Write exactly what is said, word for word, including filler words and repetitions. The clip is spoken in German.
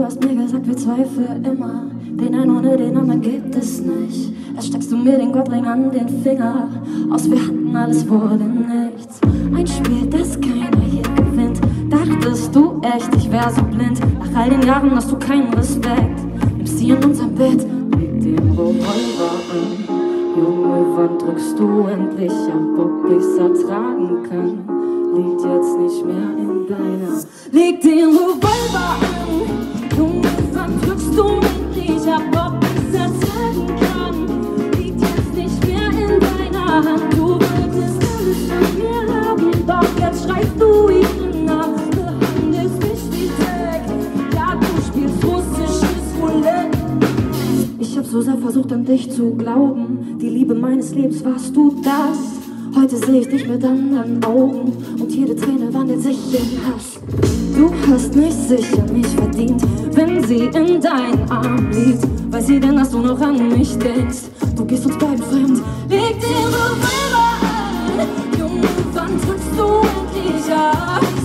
Du hast mir gesagt, wir zwei für immer. Den einen ohne den anderen gibt es nicht. Erst steckst du mir den Goldring an den Finger. Aus wir hatten alles, wurde nichts. Ein Spiel, das keiner hier gewinnt. Dachtest du echt, ich wär so blind? Nach all den Jahren hast du keinen Respekt. Nimmst sie in unserem Bett, leg den Revolver an. Junge, wann drückst du endlich ab, ob ich's ertragen kann? Liegt jetzt nicht mehr in deiner. Leg den Revolver an. Junge, wann drückst du endlich ab, ob ich's ertragen kann? Liegt jetzt nicht mehr in deiner Hand. Du wolltest alles von mir haben, doch jetzt schreist du ihn. So sehr versucht an dich zu glauben, die Liebe meines Lebens warst du das. Heute sehe ich dich mit anderen Augen und jede Träne wandelt sich in Hass. Du hast mich sicher nicht verdient, wenn sie in deinen Arm liegt. Weiß sie denn, dass du noch an mich denkst? Du gehst uns beiden fremd. Leg den Revolver an, Junge, wann drückst du endlich ab?